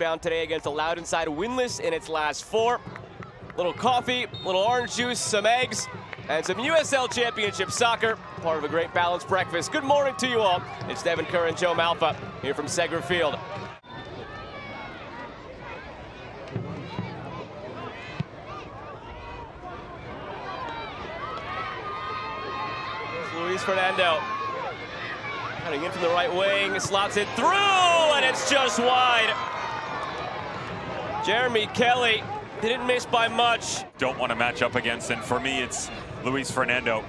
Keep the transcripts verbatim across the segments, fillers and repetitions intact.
rebound today against the Loudoun side, winless in its last four. Little coffee, little orange juice, some eggs, and some U S L Championship soccer. Part of a great balanced breakfast. Good morning to you all. It's Devin Curran, Joe Malfa here from Segra Field. Luiz Fernando cutting in from the right wing, slots it through, and it's just wide. Jeremy Kelly, they didn't miss by much. Don't want to match up against, and for me, it's Luiz Fernando.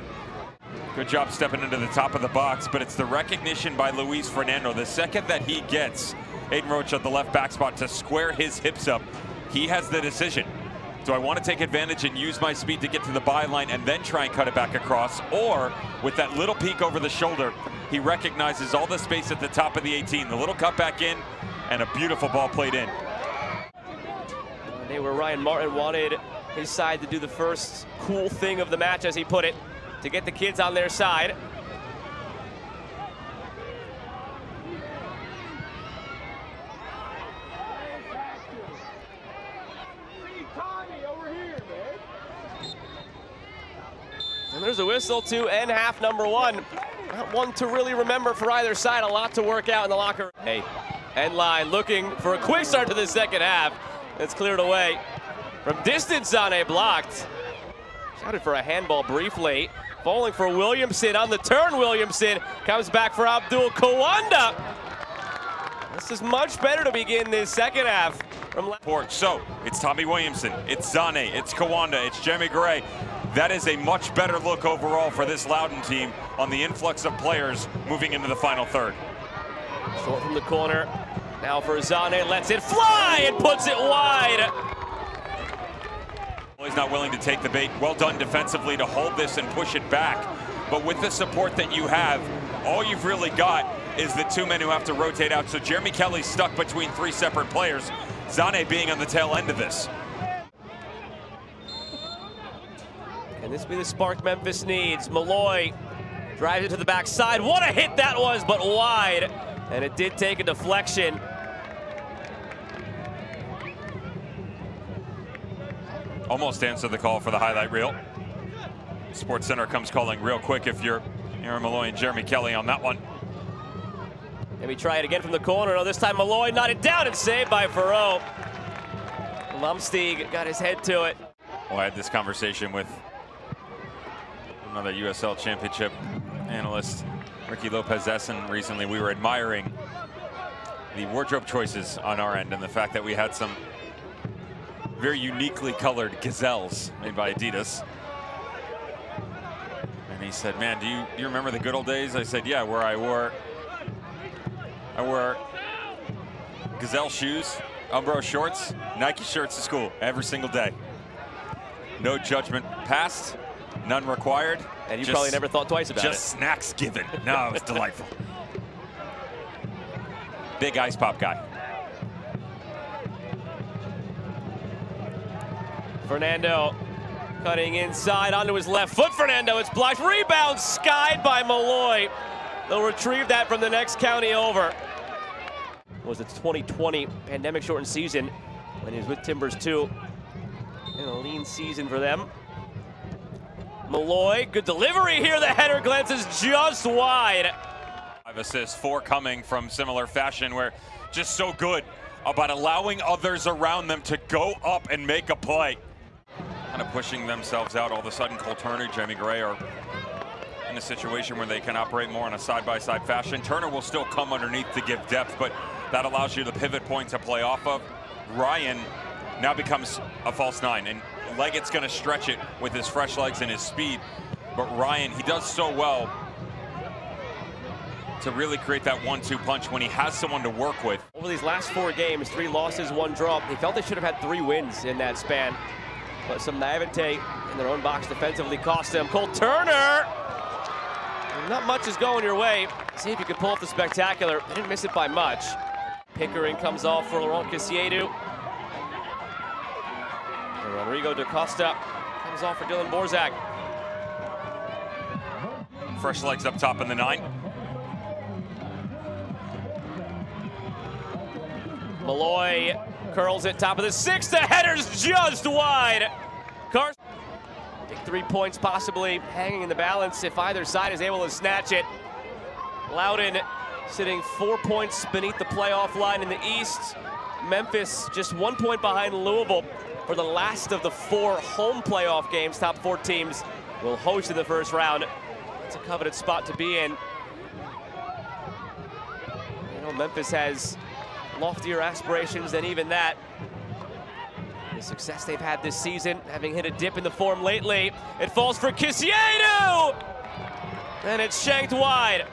Good job stepping into the top of the box, but it's the recognition by Luiz Fernando. The second that he gets Aiden Roach at the left back spot to square his hips up, he has the decision. So I want to take advantage and use my speed to get to the byline and then try and cut it back across. Or with that little peek over the shoulder, he recognizes all the space at the top of the eighteen. The little cut back in and a beautiful ball played in. Today where Ryan Martin wanted his side to do the first cool thing of the match, as he put it, to get the kids on their side. And there's a whistle to end half number one. Not one to really remember for either side. A lot to work out in the locker room. Hey, end line looking for a quick start to the second half. That's cleared away. From distance, Zane blocked. Shouted for a handball briefly. Bowling for Williamson. On the turn, Williamson comes back for Abdul Kawanda. This is much better to begin this second half. From so it's Tommy Williamson, it's Zane, it's Kawanda, it's Jimmy Gray. That is a much better look overall for this Loudoun team on the influx of players moving into the final third. Short from the corner. Now for Zane, lets it fly and puts it wide. He's not willing to take the bait. Well done defensively to hold this and push it back. But with the support that you have, all you've really got is the two men who have to rotate out. So Jeremy Kelly's stuck between three separate players, Zane being on the tail end of this. And this will be the spark Memphis needs. Molloy drives it to the backside. What a hit that was, but wide. And it did take a deflection. Almost answered the call for the highlight reel. Sports Center comes calling real quick if you're Aaron Molloy and Jeremy Kelly on that one. And we try it again from the corner. Oh, this time Molloy knotted down and saved by Fauroux. Vom Steeg got his head to it. Well, I had this conversation with another U S L Championship analyst, Ricky Lopez-Essen, recently. We were admiring the wardrobe choices on our end and the fact that we had some very uniquely colored gazelles made by Adidas. And he said, man, do you, do you remember the good old days? I said, yeah, where I wore, I wore gazelle shoes, Umbro shorts, Nike shirts to school every single day. No judgment passed. None required. And you just, probably never thought twice about just it. Just snacks given. No, it was delightful. Big ice pop guy. Fernando cutting inside onto his left foot. Fernando, it's blocked. Rebound skied by Molloy. They'll retrieve that from the next county over. It was its twenty twenty pandemic shortened season when he was with Timbers too. And a lean season for them. Molloy, good delivery here. The header glances just wide. Five assists, four coming from similar fashion. We're just so good about allowing others around them to go up and make a play. Kind of pushing themselves out. All of a sudden, Cole Turner, Jamie Gray are in a situation where they can operate more in a side-by-side fashion. Turner will still come underneath to give depth, but that allows you the pivot point to play off of. Ryan now becomes a false nine, and Leggett's going to stretch it with his fresh legs and his speed. But Ryan, he does so well to really create that one two punch when he has someone to work with. Over these last four games, three losses, one draw, they felt they should have had three wins in that span. But some naivete in their own box defensively cost them. Cole Turner! Not much is going your way. See if you can pull off the spectacular. They didn't miss it by much. Pickering comes off for Laurent Kissiedou. Rodrigo de Costa comes off for Dylan Borczak. Fresh legs up top in the nine. Molloy curls it, top of the six. The header's just wide. Carson, big three points possibly hanging in the balance if either side is able to snatch it. Loudoun sitting four points beneath the playoff line in the East. Memphis just one point behind Louisville for the last of the four home playoff games. Top four teams will host in the first round. It's a coveted spot to be in. You know, Memphis has loftier aspirations than even that. The success they've had this season, having hit a dip in the form lately. It falls for Kissiedou! And it's shanked wide.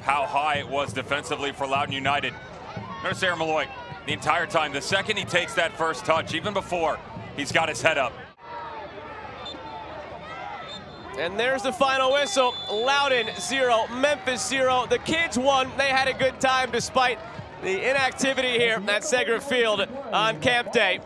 How high it was defensively for Loudoun United. Notice Aaron Molloy the entire time. The second he takes that first touch, even before, he's got his head up. And there's the final whistle. Loudoun zero, Memphis zero. The kids won. They had a good time despite the inactivity here at Segra Field on camp day.